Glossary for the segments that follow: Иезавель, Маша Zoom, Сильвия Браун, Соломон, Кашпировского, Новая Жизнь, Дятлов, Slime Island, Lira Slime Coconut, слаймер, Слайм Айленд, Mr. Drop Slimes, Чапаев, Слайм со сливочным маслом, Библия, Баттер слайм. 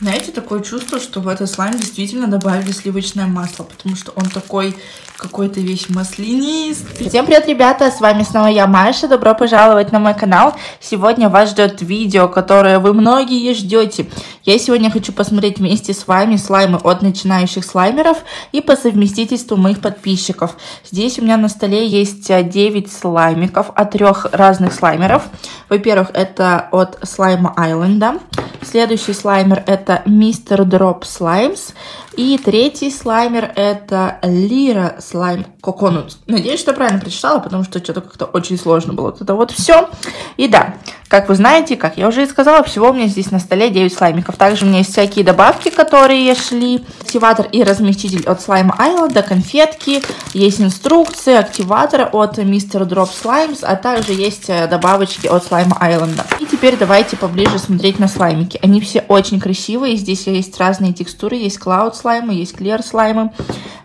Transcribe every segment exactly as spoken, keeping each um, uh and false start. Знаете, такое чувство, что в этот слайм действительно добавили сливочное масло, потому что он такой какой-то весь маслянистый. Всем привет, ребята, с вами снова я, Маша, добро пожаловать на мой канал. Сегодня вас ждет видео, которое вы многие ждете. Я сегодня хочу посмотреть вместе с вами слаймы от начинающих слаймеров и по совместительству моих подписчиков. Здесь у меня на столе есть девять слаймиков от трех разных слаймеров. Во-первых, это от слайма Айленда. Следующий слаймер это мистер Drop Slimes. И третий слаймер это Lira Slime Coconut. Надеюсь, что правильно прочитала, потому что что-то как-то очень сложно было. Вот это вот все. И да, как вы знаете, как я уже и сказала, всего у меня здесь на столе девять слаймиков. Также у меня есть всякие добавки, которые шли. Активатор и размягчитель от слайма Айленда, конфетки. Есть инструкции активатора от мистер Drop Slimes, а также есть добавочки от слайма Айленда. И теперь давайте поближе смотреть на слаймики. Они все очень красивые. Здесь есть разные текстуры. Есть клауд слаймы, есть клер слаймы.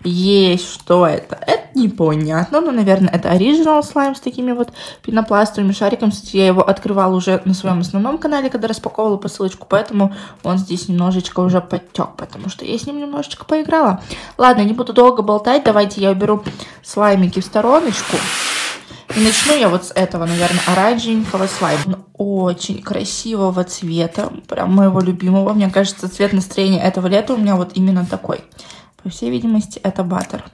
Есть что это? Это непонятно, но, наверное, это оригинал слайм с такими вот пенопластовыми шариками. Кстати, я его открывала уже на своем основном канале, когда распаковывала посылочку, поэтому он здесь немножечко уже подтек, потому что я с ним немножечко поиграла. Ладно, не буду долго болтать, давайте я уберу слаймики в стороночку. И начну я вот с этого, наверное, оранжевенького слайма. Он очень красивого цвета, прям моего любимого. Мне кажется, цвет настроения этого лета у меня вот именно такой. По всей видимости, это баттер. А,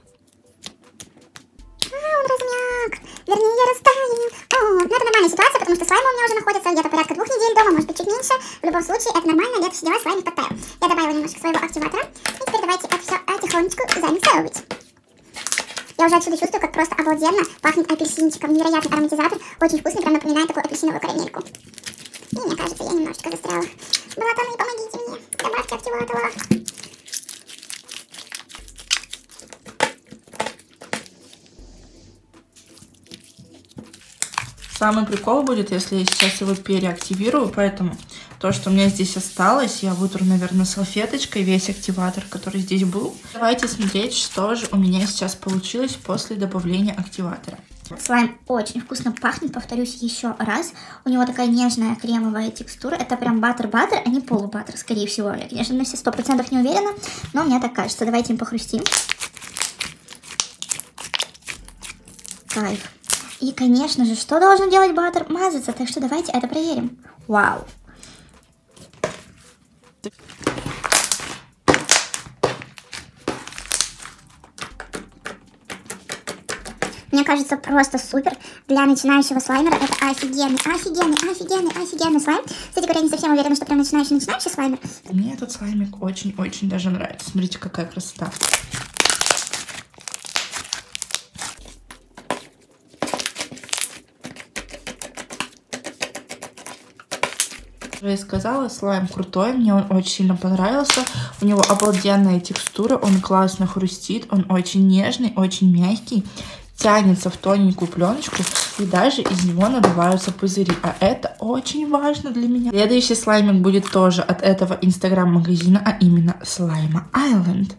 он размяк. Вернее, я растаял. О, но это нормальная ситуация, потому что слаймы у меня уже находятся где-то порядка двух недель дома, может быть, чуть меньше. В любом случае, это нормально, лето все дела, слаймик подтаял. Я добавила немножко своего активатора. И теперь давайте это все потихонечку замиксовывать. Я уже отсюда чувствую, как просто обалденно пахнет апельсинчиком. Невероятный ароматизатор, очень вкусный, прям напоминает такую апельсиновую карамельку. И мне кажется, я немножечко застряла. Балатаны, помогите мне, добавьте активатора. Самый прикол будет, если я сейчас его переактивирую, поэтому то, что у меня здесь осталось, я вытру, наверное, салфеточкой весь активатор, который здесь был. Давайте смотреть, что же у меня сейчас получилось после добавления активатора. Слайм очень вкусно пахнет, повторюсь еще раз. У него такая нежная кремовая текстура. Это прям баттер-баттер, а не полубаттер, скорее всего. Я, конечно, на все сто процентов не уверена, но мне так кажется. Давайте им похрустим. Кайф. И, конечно же, что должен делать баттер? Мазаться, так что давайте это проверим. Вау! Мне кажется, просто супер. Для начинающего слаймера это офигенный, офигенный, офигенный, офигенный слайм. Кстати говоря, я не совсем уверена, что прям начинающий, начинающий слаймер. Мне этот слаймик очень-очень даже нравится. Смотрите, какая красота. Я сказала, слайм крутой, мне он очень сильно понравился, у него обалденная текстура, он классно хрустит, он очень нежный, очень мягкий, тянется в тоненькую пленочку и даже из него надуваются пузыри, а это очень важно для меня. Следующий слаймик будет тоже от этого инстаграм-магазина, а именно слайма Айленд.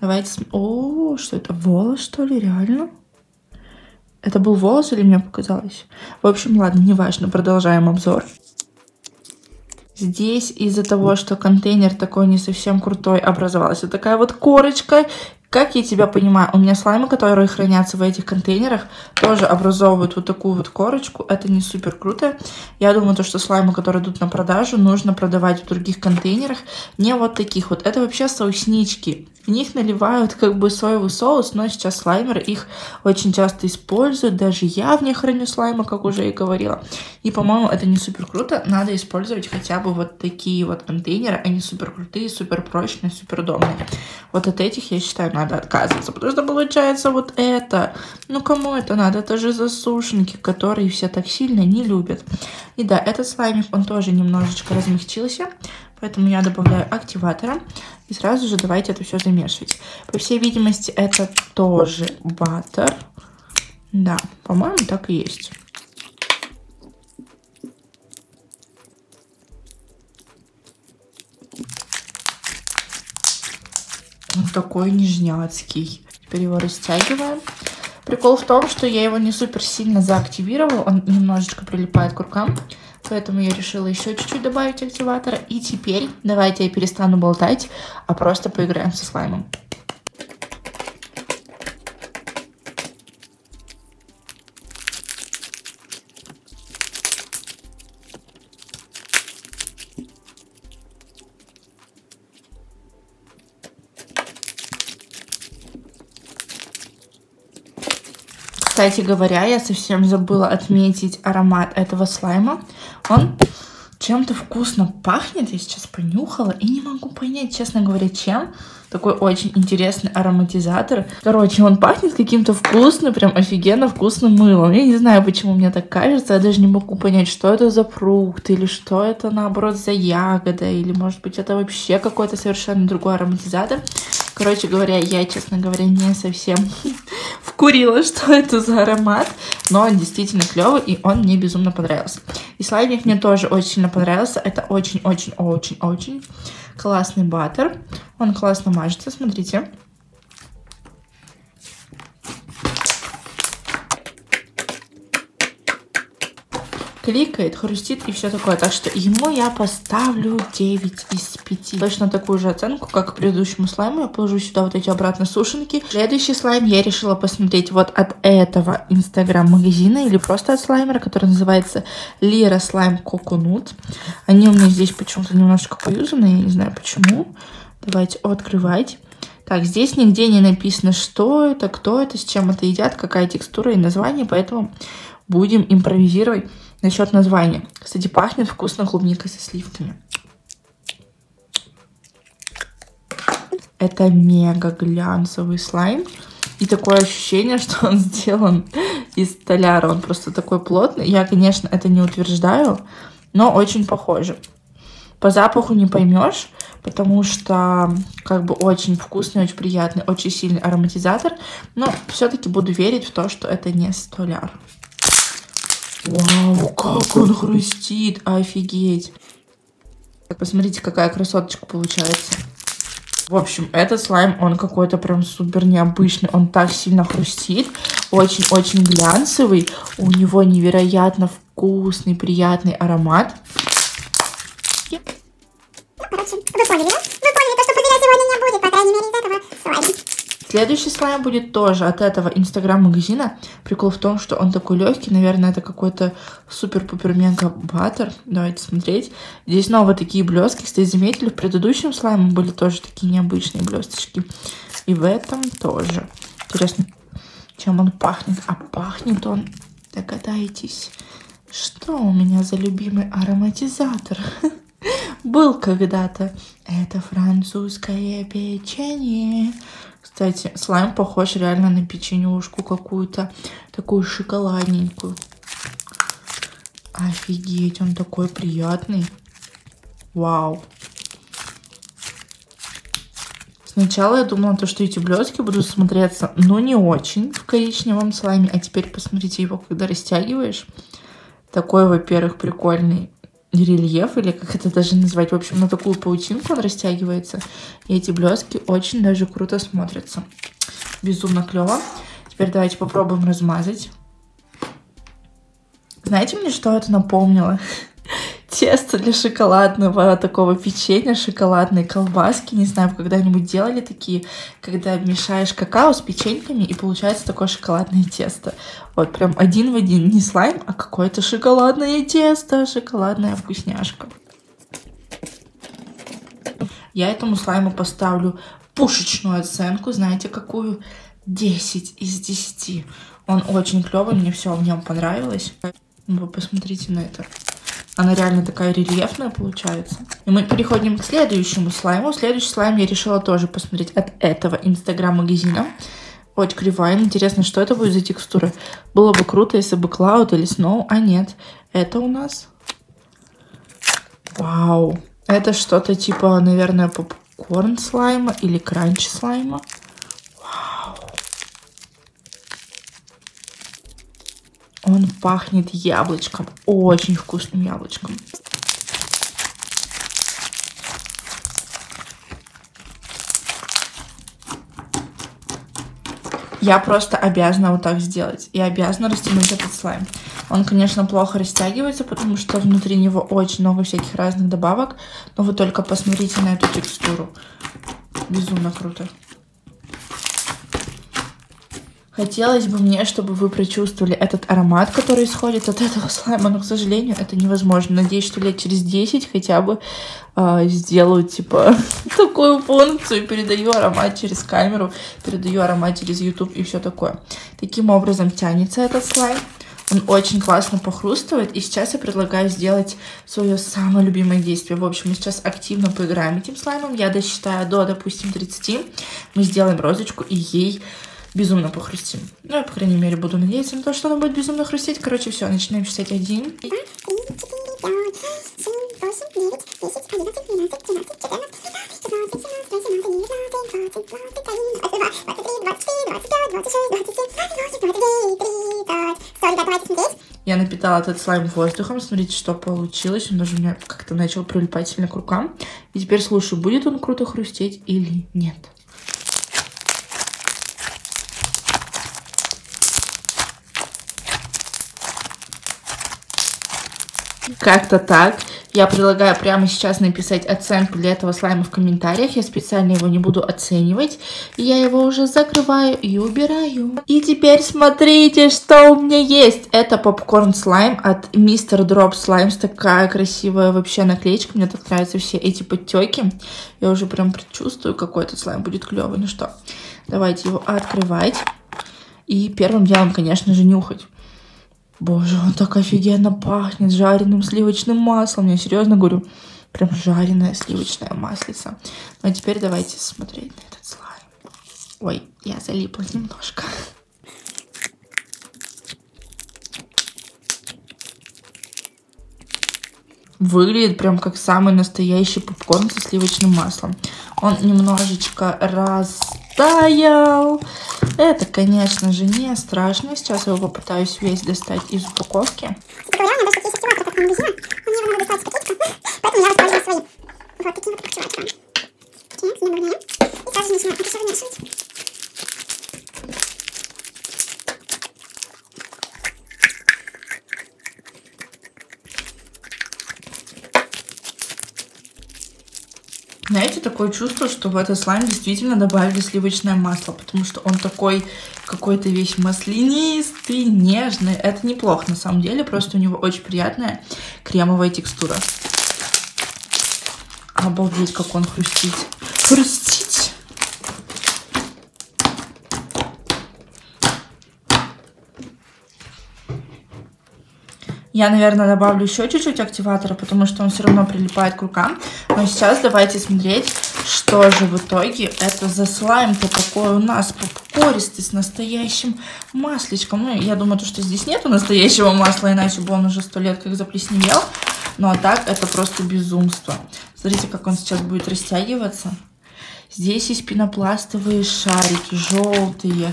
Давайте... О, что это, волос что ли, реально? Это был волос или мне показалось? В общем, ладно, неважно, продолжаем обзор. Здесь из-за того, что контейнер такой не совсем крутой, образовалась вот такая вот корочка. Как я тебя понимаю, у меня слаймы, которые хранятся в этих контейнерах, тоже образовывают вот такую вот корочку. Это не супер круто. Я думаю, то, что слаймы, которые идут на продажу, нужно продавать в других контейнерах. Не вот таких вот. Это вообще соуснички. В них наливают как бы соевый соус, но сейчас слаймеры их очень часто используют. Даже я в них храню слаймы, как уже и говорила. И, по-моему, это не супер круто. Надо использовать хотя бы вот такие вот контейнеры. Они супер крутые, супер прочные, супер удобные. Вот от этих, я считаю, надо отказываться. Потому что получается вот это. Ну, кому это надо? Это же засушенки, которые все так сильно не любят. И да, этот слаймик, он тоже немножечко размягчился. Поэтому я добавляю активатора. И сразу же давайте это все замешивать. По всей видимости, это тоже баттер. Да, по-моему, так и есть. Он такой нежняцкий. Теперь его растягиваем. Прикол в том, что я его не супер сильно заактивировала. Он немножечко прилипает к рукам. поэтому я решила еще чуть-чуть добавить активатора. И теперь давайте я перестану болтать, а просто поиграем со слаймом. Кстати говоря, я совсем забыла отметить аромат этого слайма. Он чем-то вкусно пахнет. Я сейчас понюхала и не могу понять, честно говоря, чем. Такой очень интересный ароматизатор. Короче, он пахнет каким-то вкусным, прям офигенно вкусным мылом. Я не знаю, почему мне так кажется. Я даже не могу понять, что это за фрукт, или что это, наоборот, за ягода, или, может быть, это вообще какой-то совершенно другой ароматизатор. Короче говоря, я, честно говоря, не совсем вкурила, что это за аромат. Но он действительно клевый, и он мне безумно понравился. И слаймик мне тоже очень сильно понравился. Это очень-очень-очень-очень классный баттер. Он классно мажется, смотрите. Кликает, хрустит и все такое. Так что ему я поставлю девять из пяти. Точно такую же оценку, как к предыдущему слайму. Я положу сюда вот эти обратно сушенки. Следующий слайм я решила посмотреть вот от этого инстаграм-магазина или просто от слаймера, который называется Lira Slime Coconut. Они у меня здесь почему-то немножко поюзаны, я не знаю почему. Давайте открывать. Так, здесь нигде не написано, что это, кто это, с чем это едят, какая текстура и название, поэтому будем импровизировать насчет названия. Кстати, пахнет вкусно клубникой со сливками. Это мега глянцевый слайм. И такое ощущение, что он сделан из столяра. Он просто такой плотный. Я, конечно, это не утверждаю, но очень похоже. По запаху не поймешь, потому что как бы очень вкусный, очень приятный, очень сильный ароматизатор. Но все-таки буду верить в то, что это не столяр. Вау, как он хрустит, офигеть. Так, посмотрите, какая красоточка получается. В общем, этот слайм, он какой-то прям супер необычный. Он так сильно хрустит, очень-очень глянцевый. У него невероятно вкусный, приятный аромат. Следующий слайм будет тоже от этого инстаграм-магазина. Прикол в том, что он такой легкий. Наверное, это какой-то супер-пупер-мега-баттер. Давайте смотреть. Здесь снова такие блестки. Кстати, заметили, в предыдущем слайме были тоже такие необычные блесточки. И в этом тоже. Интересно, чем он пахнет. А пахнет он, догадайтесь, что у меня за любимый ароматизатор. Был когда-то. Это французское печенье. Кстати, слайм похож реально на печенюшку какую-то, такую шоколадненькую. Офигеть, он такой приятный. Вау. Сначала я думала, то, что эти блестки будут смотреться, ну, не очень в коричневом слайме. А теперь посмотрите его, когда растягиваешь. Такой, во-первых, прикольный рельеф, или как это даже назвать, в общем, на такую паутинку он растягивается, и эти блестки очень даже круто смотрятся. Безумно клево. Теперь давайте попробуем размазать. Знаете, мне что это напомнило? Тесто для шоколадного такого печенья, шоколадные колбаски. Не знаю, когда-нибудь делали такие, когда мешаешь какао с печеньками, и получается такое шоколадное тесто. Вот прям один в один. Не слайм, а какое-то шоколадное тесто, шоколадная вкусняшка. Я этому слайму поставлю пушечную оценку. Знаете, какую? десять из десяти. Он очень клевый, мне все в нем понравилось. Вы посмотрите на это. Она реально такая рельефная получается. И мы переходим к следующему слайму. Следующий слайм я решила тоже посмотреть от этого инстаграм-магазина. Очень кривая. Интересно, что это будет за текстура. Было бы круто, если бы Cloud или Snow. А нет, это у нас... Вау. Это что-то типа, наверное, попкорн-слайма или кранч-слайма. Он пахнет яблочком, очень вкусным яблочком. Я просто обязана вот так сделать. Я обязана растянуть этот слайм. Он, конечно, плохо растягивается, потому что внутри него очень много всяких разных добавок. Но вы только посмотрите на эту текстуру. Безумно круто. Хотелось бы мне, чтобы вы прочувствовали этот аромат, который исходит от этого слайма, но, к сожалению, это невозможно. Надеюсь, что лет через десять хотя бы э, сделаю, типа, такую функцию, передаю аромат через камеру, передаю аромат через YouTube и все такое. Таким образом тянется этот слайм. Он очень классно похрустывает, и сейчас я предлагаю сделать свое самое любимое действие. В общем, мы сейчас активно поиграем этим слаймом. Я досчитаю до, допустим, тридцати. Мы сделаем розочку и ей безумно похрустим. Ну, я, по крайней мере, буду надеяться на то, что она будет безумно хрустеть. Короче, все, начинаем считать. Один. Я напитала этот слайм воздухом. Смотрите, что получилось. Он даже у меня как-то начал прилипать сильно к рукам. И теперь слушаю, будет он круто хрустеть или нет. Как-то так. Я предлагаю прямо сейчас написать оценку для этого слайма в комментариях. Я специально его не буду оценивать. Я его уже закрываю и убираю. И теперь смотрите, что у меня есть. Это попкорн слайм от мистер Drop Slimes. Такая красивая вообще наклеечка. Мне так нравятся все эти подтеки. Я уже прям предчувствую, какой этот слайм будет клевый. Ну что, давайте его открывать. И первым делом, конечно же, нюхать. Боже, он так офигенно пахнет жареным сливочным маслом. Я серьезно говорю, прям жареное сливочное маслица. Ну а теперь давайте смотреть на этот слайм. Ой, я залипла немножко. Выглядит прям как самый настоящий попкорн со сливочным маслом. Он немножечко растаял. Это, конечно же, не страшно. Сейчас я его попытаюсь весь достать из упаковки. Знаете, такое чувство, что в этот слайм действительно добавили сливочное масло, потому что он такой какой-то весь маслянистый, нежный. Это неплохо на самом деле, просто у него очень приятная кремовая текстура. Обалдеть, как он хрустит. Хрустить! Я, наверное, добавлю еще чуть-чуть активатора, потому что он все равно прилипает к рукам. Но сейчас давайте смотреть, что же в итоге это за слайм-то такой у нас попкористый с настоящим маслечком. Ну, я думаю, то, что здесь нету настоящего масла, иначе бы он уже сто лет как заплесневел. Ну, а так это просто безумство. Смотрите, как он сейчас будет растягиваться. Здесь есть пенопластовые шарики, желтые,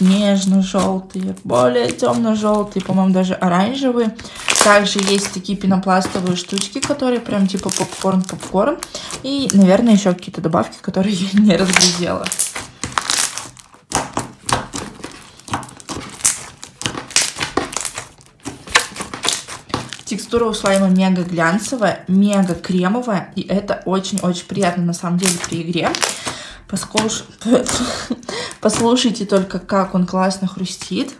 нежно-желтые, более темно-желтые, по-моему, даже оранжевые. Также есть такие пенопластовые штучки, которые прям типа попкорн-попкорн. И, наверное, еще какие-то добавки, которые я не разглядела. Текстура у слайма мега глянцевая, мега кремовая. И это очень-очень приятно на самом деле при игре. Поскольку... Послушайте только, как он классно хрустит.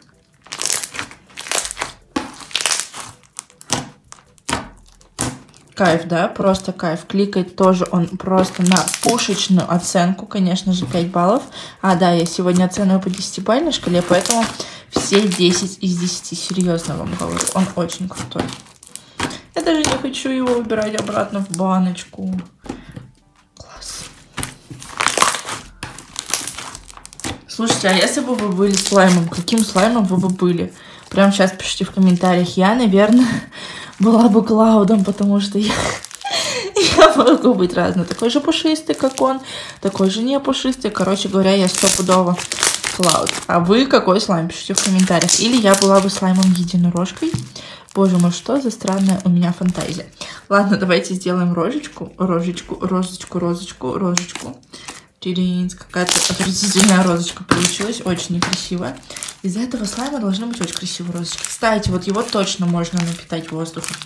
Кайф, да? Просто кайф. Кликать тоже он просто на пушечную оценку. Конечно же, пять баллов. А, да, я сегодня оцениваю по десятибалльной шкале, поэтому все десять из десяти. Серьезно вам говорю. Он очень крутой. Я даже не хочу его убирать обратно в баночку. Слушайте, а если бы вы были слаймом, каким слаймом вы бы были? Прямо сейчас пишите в комментариях. Я, наверное, была бы Клаудом, потому что я, я могу быть разной. Такой же пушистый, как он, такой же не пушистый. Короче говоря, я стопудово Клауд. А вы какой слайм? Пишите в комментариях. Или я была бы слаймом-единорожкой. Боже мой, что за странная у меня фантазия. Ладно, давайте сделаем рожечку, рожечку, розочку, розочку, розочку. Какая-то отвратительная розочка получилась, очень некрасивая. Из-за этого слайма должны быть очень красивые розочки. Кстати, вот его точно можно напитать воздухом.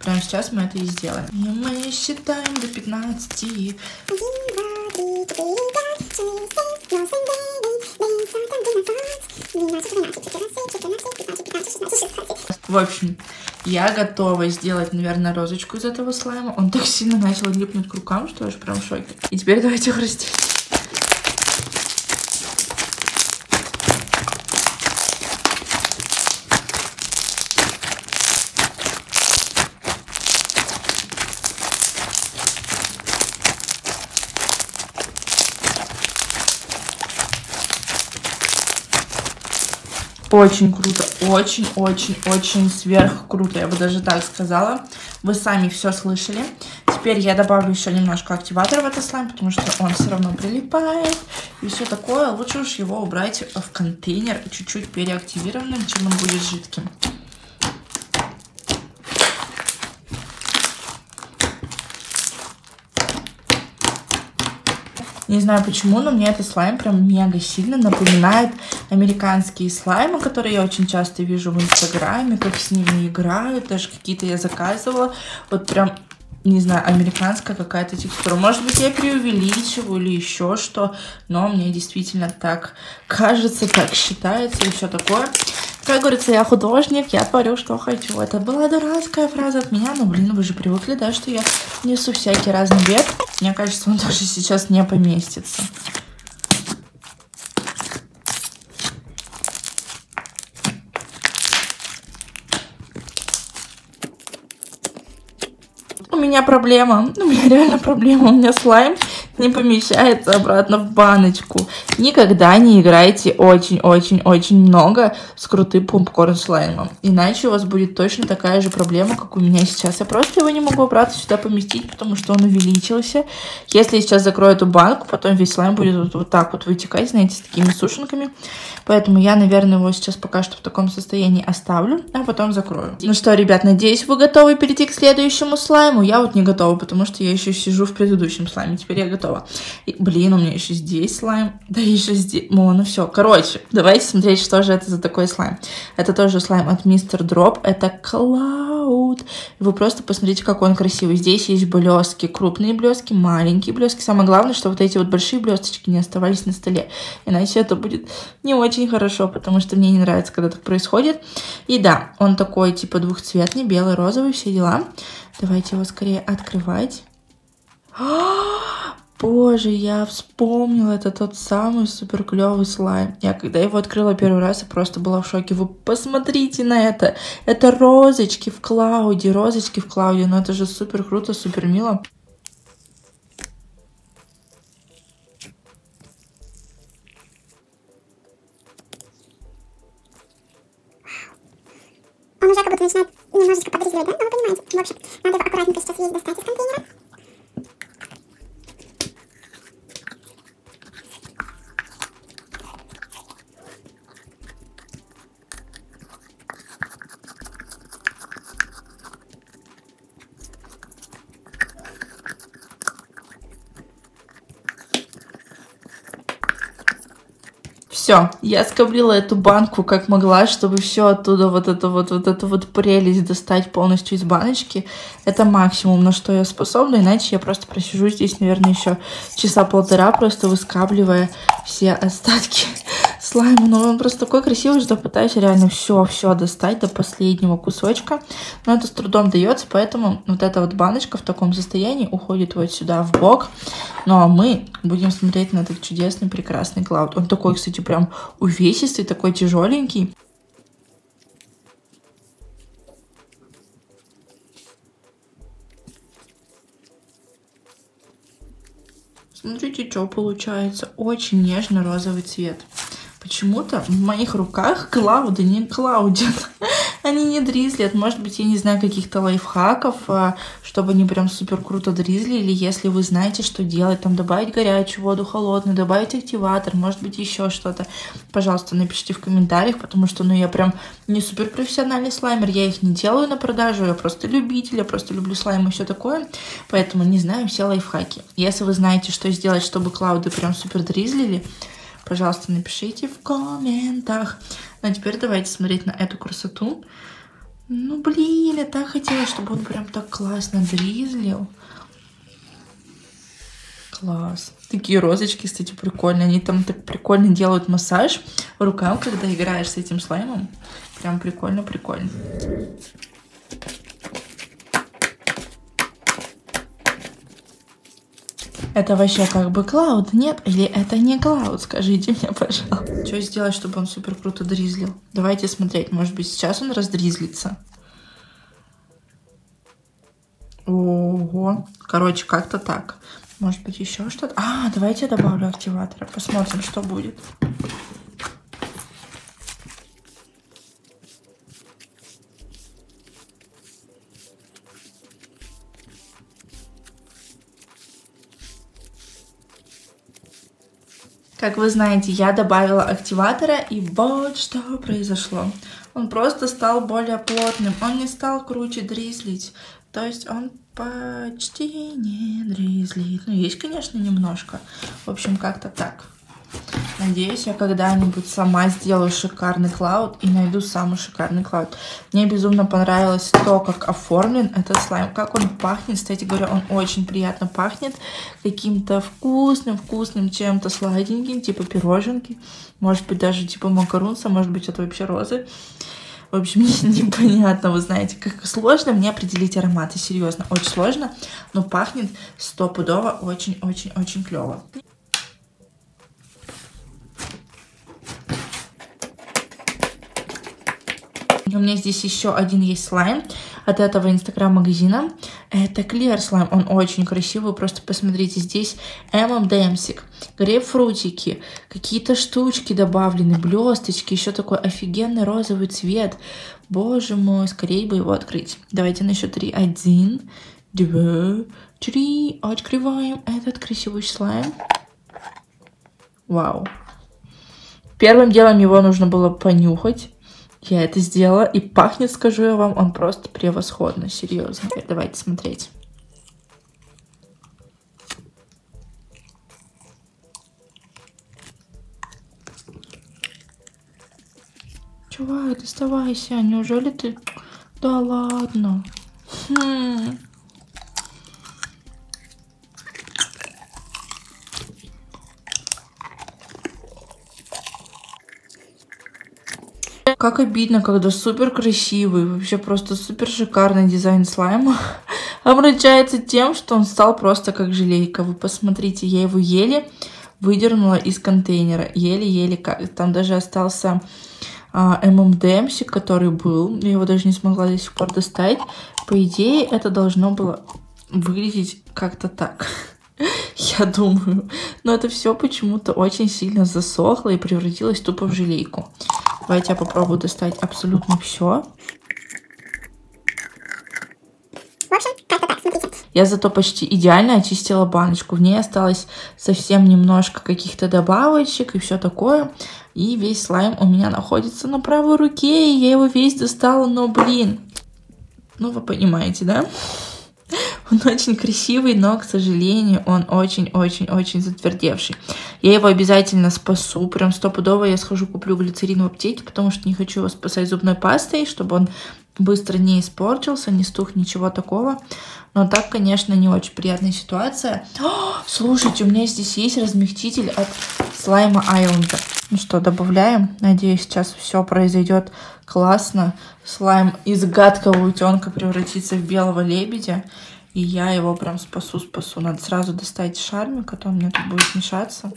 Прямо сейчас мы это и сделаем. И мы считаем до пятнадцати. В общем, я готова сделать, наверное, розочку из этого слайма. Он так сильно начал липнуть к рукам, что я же прям в шоке. И теперь давайте их растить. Очень круто, очень-очень-очень сверх круто, я бы даже так сказала. Вы сами все слышали. Теперь я добавлю еще немножко активатора в этот слайм, потому что он все равно прилипает. И все такое. Лучше уж его убрать в контейнер чуть-чуть переактивированным, чем он будет жидким. Не знаю почему, но мне этот слайм прям мега сильно напоминает американские слаймы, которые я очень часто вижу в Инстаграме, как с ними играют, даже какие-то я заказывала. Вот прям, не знаю, американская какая-то текстура. Может быть, я преувеличиваю или еще что, но мне действительно так кажется, так считается и все такое. Как говорится, я художник, я творю, что хочу. Это была дурацкая фраза от меня, но, блин, вы же привыкли, да, что я несу всякий разный бред. Мне кажется, он даже сейчас не поместится. У меня проблема, у меня реально проблема, у меня слайм не помещается обратно в баночку. Никогда не играйте очень-очень-очень много с крутым попкорн-слаймом. Иначе у вас будет точно такая же проблема, как у меня сейчас. Я просто его не могу обратно сюда поместить, потому что он увеличился. Если я сейчас закрою эту банку, потом весь слайм будет вот, вот так вот вытекать, знаете, с такими сушенками. Поэтому я, наверное, его сейчас пока что в таком состоянии оставлю, а потом закрою. Ну что, ребят, надеюсь, вы готовы перейти к следующему слайму. Я вот не готова, потому что я еще сижу в предыдущем слайме. Теперь я готова. И, блин, у меня еще здесь слайм. Да еще здесь. О, ну все. Короче, давайте смотреть, что же это за такой слайм. Это тоже слайм от мистер Drop. Это Cloud. Вы просто посмотрите, как он красивый. Здесь есть блестки. Крупные блестки, маленькие блестки. Самое главное, что вот эти вот большие блесточки не оставались на столе. Иначе это будет не очень хорошо, потому что мне не нравится, когда так происходит. И да, он такой типа двухцветный, белый, розовый, все дела. Давайте его скорее открывать. Боже, я вспомнила, это тот самый супер клевый слайм. Я когда его открыла первый раз, я просто была в шоке. Вы посмотрите на это. Это розочки в клауде, розочки в клауде. Ну это же супер круто, супер мило. Он уже как будто начинает немножечко подрезать, да? Ну вы понимаете. В общем, надо его аккуратненько сейчас весь достать из контейнера. Все, я скоблила эту банку как могла, чтобы все оттуда вот это вот, вот эту вот прелесть достать полностью из баночки. Это максимум, на что я способна, иначе я просто просижу здесь, наверное, еще часа полтора, просто выскабливая все остатки слайма. Но он просто такой красивый, что пытаюсь реально все-все достать до последнего кусочка. Но это с трудом дается, поэтому вот эта вот баночка в таком состоянии уходит вот сюда в бок. Ну а мы будем смотреть на этот чудесный, прекрасный клауд. Он такой, кстати, прям увесистый, такой тяжеленький. Смотрите, что получается. Очень нежно-розовый цвет. Почему-то в моих руках клауды не клаудят. Они не дризлят. Может быть, я не знаю каких-то лайфхаков, чтобы они прям супер круто дризли. Или если вы знаете, что делать, там добавить горячую воду, холодную, добавить активатор, может быть, еще что-то. Пожалуйста, напишите в комментариях, потому что, ну, я прям не супер профессиональный слаймер. Я их не делаю на продажу, я просто любитель, я просто люблю слайм и все такое. Поэтому не знаю все лайфхаки. Если вы знаете, что сделать, чтобы клауды прям супер дризлили, пожалуйста, напишите в комментах. Ну а теперь давайте смотреть на эту красоту. Ну блин, я так хотела, чтобы он прям так классно дризлил. Класс. Такие розочки, кстати, прикольные. Они там так прикольно делают массаж рукам, когда играешь с этим слаймом. Прям прикольно-прикольно. Это вообще как бы клауд, нет? Или это не клауд? Скажите мне, пожалуйста. Что сделать, чтобы он супер круто дризлил? Давайте смотреть. Может быть, сейчас он раздризлится? Ого. Короче, как-то так. Может быть, еще что-то? А, давайте я добавлю активатора. Посмотрим, что будет. Как вы знаете, я добавила активатора, и вот что произошло. Он просто стал более плотным, он не стал круче дризлить. То есть он почти не дризлит. Ну, есть, конечно, немножко. В общем, как-то так. Надеюсь, я когда-нибудь сама сделаю шикарный клауд и найду самый шикарный клауд. Мне безумно понравилось то, как оформлен этот слайм, как он пахнет. Кстати говоря, он очень приятно пахнет каким-то вкусным-вкусным чем-то сладеньким, типа пироженки, может быть, даже типа макарунса, может быть, это вообще розы. В общем, непонятно, вы знаете, как сложно мне определить ароматы, серьезно, очень сложно, но пахнет стопудово очень-очень-очень клево. У меня здесь еще один есть слайм от этого инстаграм-магазина. Это Lira Slime. Он очень красивый. Просто посмотрите, здесь эм эм-демсик, грейпфрутики, какие-то штучки добавлены, блесточки, еще такой офигенный розовый цвет. Боже мой, скорее бы его открыть. Давайте на счет три. Один, два, три. Открываем этот красивый слайм. Вау. Первым делом его нужно было понюхать. Я это сделала, и пахнет, скажу я вам, он просто превосходно, серьезно. Давайте смотреть. Чувак, доставайся, неужели ты... Да ладно. Хм. Как обидно, когда супер красивый, вообще просто супер шикарный дизайн слайма обращается тем, что он стал просто как желейка. Вы посмотрите, я его еле выдернула из контейнера, еле-еле как. Там даже остался эм эм-демсик, который был, я его даже не смогла до сих пор достать. По идее, это должно было выглядеть как-то так. Я думаю. Но это все почему-то очень сильно засохло и превратилось тупо в желейку. Давайте я попробую достать абсолютно все. В общем, как-то так, смотрите. Я зато почти идеально очистила баночку. В ней осталось совсем немножко каких-то добавочек и все такое. И весь слайм у меня находится на правой руке, и я его весь достала, но, блин. Ну, вы понимаете, да? Он очень красивый, но, к сожалению, он очень-очень-очень затвердевший. Я его обязательно спасу, прям стопудово я схожу, куплю глицерин в аптеке, потому что не хочу его спасать зубной пастой, чтобы он быстро не испортился, не стух, ничего такого. Но так, конечно, не очень приятная ситуация. О, слушайте, у меня здесь есть размягчитель от слайма Айленда. Ну что, добавляем. Надеюсь, сейчас все произойдет классно. Слайм из гадкого утенка превратится в белого лебедя. И я его прям спасу-спасу. Надо сразу достать шармик, а то у меня тут будет мешаться.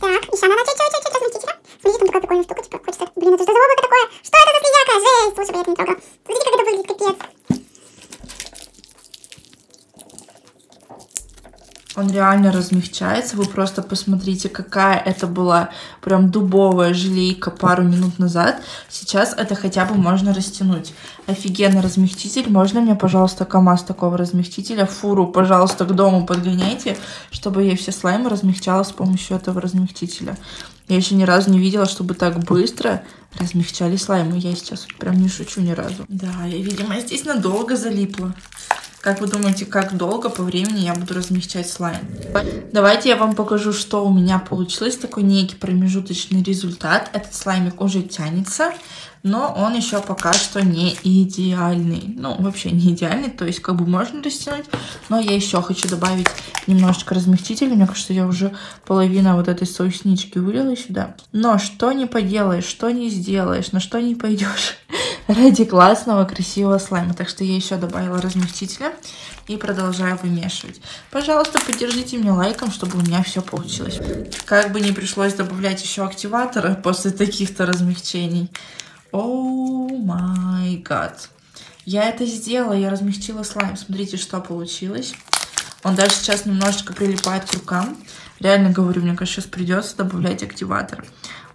Так, еще надо чуть-чуть размягчителя. Смотрите, там такая прикольная штука, типа, хочется... Блин, это что за облако такое? Что это за слияка? Жесть! Слушай, я это не трогала. Смотрите, как это выглядит, капец. Он реально размягчается. Вы просто посмотрите, какая это была прям дубовая желейка пару минут назад. Сейчас это хотя бы можно растянуть. Офигенный размягчитель. Можно мне, пожалуйста, КамАЗ такого размягчителя? Фуру, пожалуйста, к дому подгоняйте, чтобы я все слаймы размягчала с помощью этого размягчителя. Я еще ни разу не видела, чтобы так быстро размягчали слаймы. Я сейчас прям не шучу ни разу. Да, я, видимо, здесь надолго залипла. Как вы думаете, как долго по времени я буду размягчать слайм? Давайте я вам покажу, что у меня получилось. Такой некий промежуточный результат. Этот слаймик уже тянется, но он еще пока что не идеальный. Ну, вообще не идеальный, то есть как бы можно растянуть. Но я еще хочу добавить немножечко размягчителя. Мне кажется, я уже половину вот этой соуснички вылила сюда. Но что не поделаешь, что не сделаешь, на что не пойдешь ради классного, красивого слайма. Так что я еще добавила размягчителя и продолжаю вымешивать. Пожалуйста, поддержите меня лайком, чтобы у меня все получилось. Как бы не пришлось добавлять еще активатора после таких-то размягчений. О май гад. Я это сделала, я размягчила слайм. Смотрите, что получилось. Он даже сейчас немножечко прилипает к рукам. Реально говорю, мне кажется, сейчас придется добавлять активатор.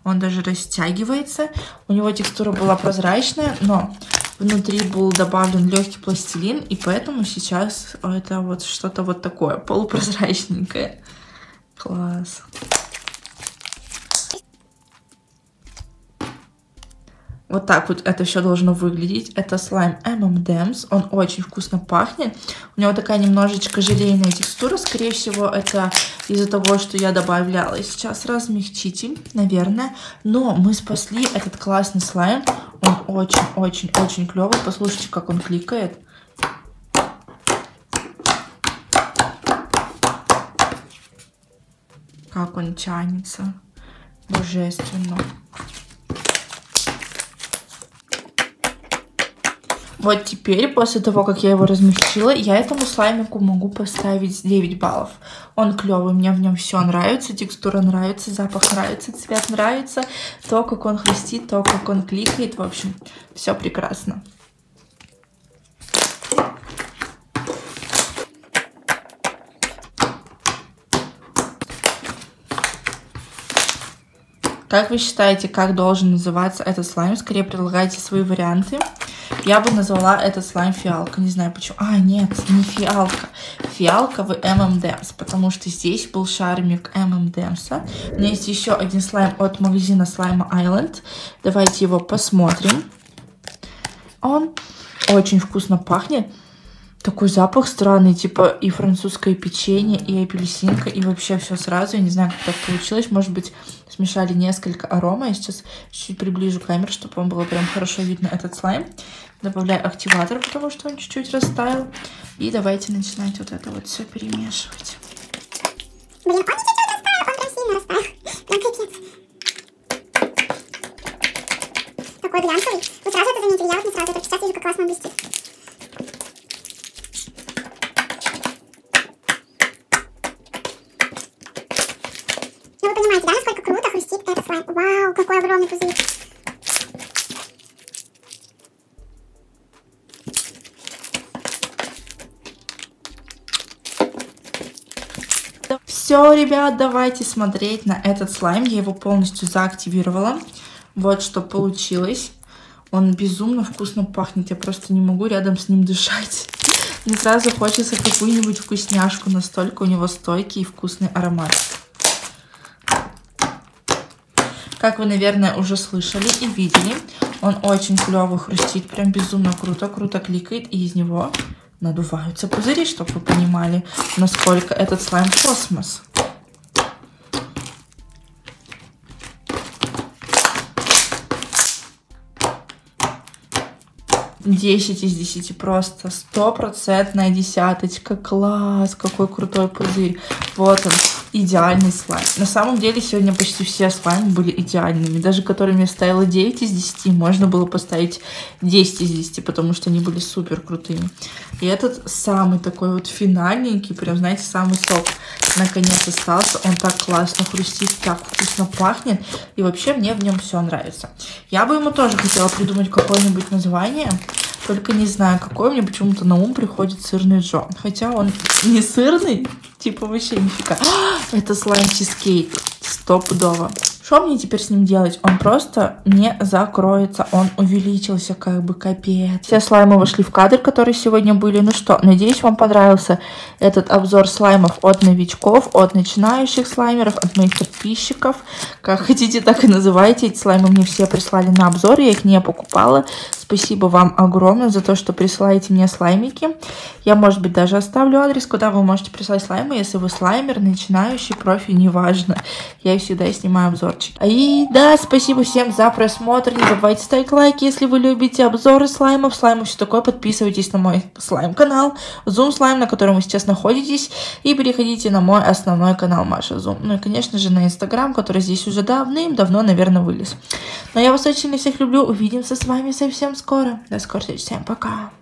Он даже растягивается. У него текстура была прозрачная, но внутри был добавлен легкий пластилин, и поэтому сейчас это вот что-то вот такое полупрозрачненькое. Класс. Вот так вот это все должно выглядеть. Это слайм эм эм дэмс. Он очень вкусно пахнет. У него такая немножечко желейная текстура. Скорее всего, это из-за того, что я добавляла сейчас размягчитель, наверное. Но мы спасли этот классный слайм. Он очень-очень-очень клевый. Послушайте, как он кликает. Как он тянется. Божественно. Вот теперь, после того, как я его размягчила, я этому слаймику могу поставить девять баллов. Он клевый, мне в нем все нравится, текстура нравится, запах нравится, цвет нравится, то, как он хрустит, то, как он кликает, в общем, все прекрасно. Как вы считаете, как должен называться этот слайм? Скорее предлагайте свои варианты. Я бы назвала этот слайм фиалка. Не знаю почему. А, нет, не фиалка. Фиалковый эм эм дэмс. Потому что здесь был шармик эм эм дэмса. У меня есть еще один слайм от магазина Slime Island. Давайте его посмотрим. Он очень вкусно пахнет. Такой запах странный, типа и французское печенье, и апельсинка, и вообще все сразу. Я не знаю, как так получилось. Может быть, смешали несколько арома. Я сейчас чуть-чуть приближу камеру, чтобы вам было прям хорошо видно этот слайм. Добавляю активатор, потому что он чуть-чуть растаял. И давайте начинать вот это вот все перемешивать. Блин, он чуть-чуть растаял, он прям сильно растаял. Прям капец. Такой глянцевый. Вы сразу это заметили, я вот не сразу, только сейчас вижу, как классно он блестит. Вау, какой огромный пузырь. Все, ребят, давайте смотреть на этот слайм. Я его полностью заактивировала. Вот что получилось. Он безумно вкусно пахнет. Я просто не могу рядом с ним дышать. Мне сразу хочется какую-нибудь вкусняшку. Настолько у него стойкий и вкусный аромат. Как вы, наверное, уже слышали и видели, он очень клево хрустит, прям безумно круто, круто кликает, и из него надуваются пузыри, чтобы вы понимали, насколько этот слайм космос. десять из десяти, просто стопроцентная десяточка, класс, какой крутой пузырь, вот он. Идеальный слайм. На самом деле, сегодня почти все слаймы были идеальными. Даже которым я ставила девять из десяти, можно было поставить десять из десяти, потому что они были супер крутыми. И этот самый такой вот финальненький, прям, знаете, самый сок наконец остался. Он так классно хрустит, так вкусно пахнет. И вообще мне в нем все нравится. Я бы ему тоже хотела придумать какое-нибудь название. Только не знаю, какой, мне почему-то на ум приходит сырный Джо. Хотя он не сырный, типа вообще нифига. А, это слайм чизкейк. Стопудово. Что мне теперь с ним делать? Он просто не закроется. Он увеличился, как бы капец. Все слаймы вошли в кадр, которые сегодня были. Ну что, надеюсь, вам понравился этот обзор слаймов от новичков, от начинающих слаймеров, от моих подписчиков. Как хотите, так и называйте. Эти слаймы мне все прислали на обзор, я их не покупала. Спасибо вам огромное за то, что присылаете мне слаймики. Я, может быть, даже оставлю адрес, куда вы можете прислать слаймы, если вы слаймер, начинающий, профи, неважно. Я всегда снимаю обзорчики. И да, спасибо всем за просмотр. Не забывайте ставить лайки, если вы любите обзоры слаймов, слаймов, все такое. Подписывайтесь на мой слайм-канал, Zoom слайм, на котором вы сейчас находитесь. И переходите на мой основной канал Маша Zoom. Ну и, конечно же, на Инстаграм, который здесь уже давным-давно, наверное, вылез. Но я вас очень всех люблю. Увидимся с вами совсем скоро. До скорой встречи. Всем пока.